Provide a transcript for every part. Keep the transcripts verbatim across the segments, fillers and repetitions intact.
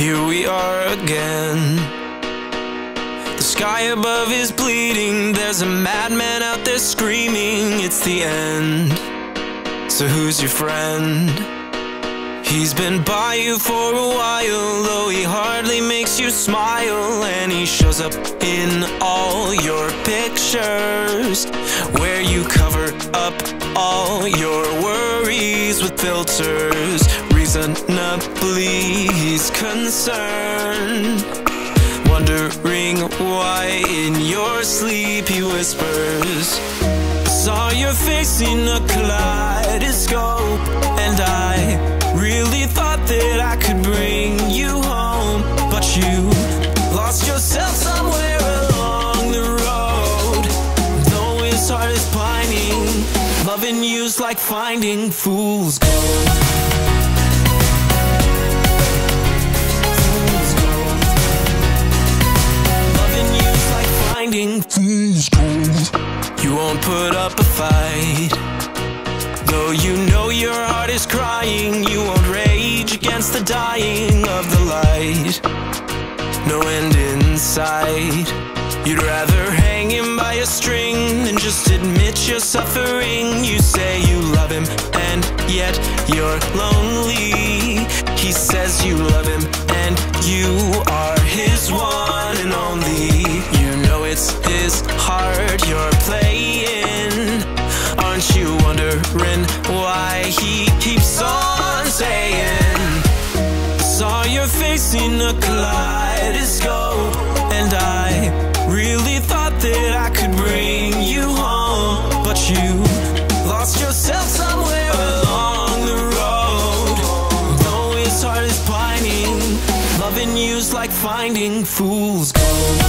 Here we are again. The sky above is bleeding. There's a madman out there screaming. It's the end. So who's your friend? He's been by you for a while, though he hardly makes you smile. And he shows up in all your pictures, where you cover up all your worries with filters. Reasonably, he's concerned, wondering why in your sleep he whispers, I saw your face in a kaleidoscope, and I really thought that I could bring you home, but you lost yourself somewhere along the road. Though his heart is pining, loving you's like finding fool's gold. You won't put up a fight, though you know your heart is crying. You won't rage against the dying of the light. No end in sight. You'd rather hang him by a string than just admit your suffering. You say you love him, and yet you're lonely. He says you love him, and you are his one and only. It's his heart you're playing. Aren't you wondering why he keeps on saying, saw your face in a kaleidoscope, and I really thought that I could bring you home, but you lost yourself somewhere along the road. Though his heart is pining, loving you's like finding fool's gold.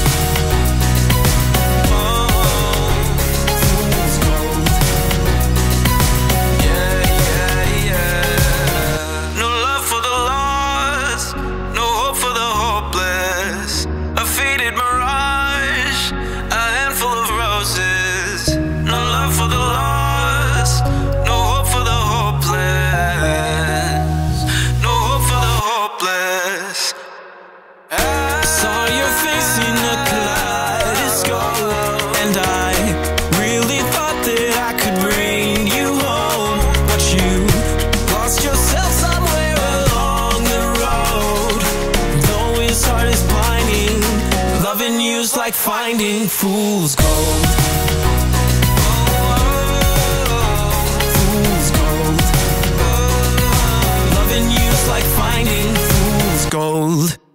Like finding fool's gold. Oh, fool's gold. Loving you's like finding fool's gold.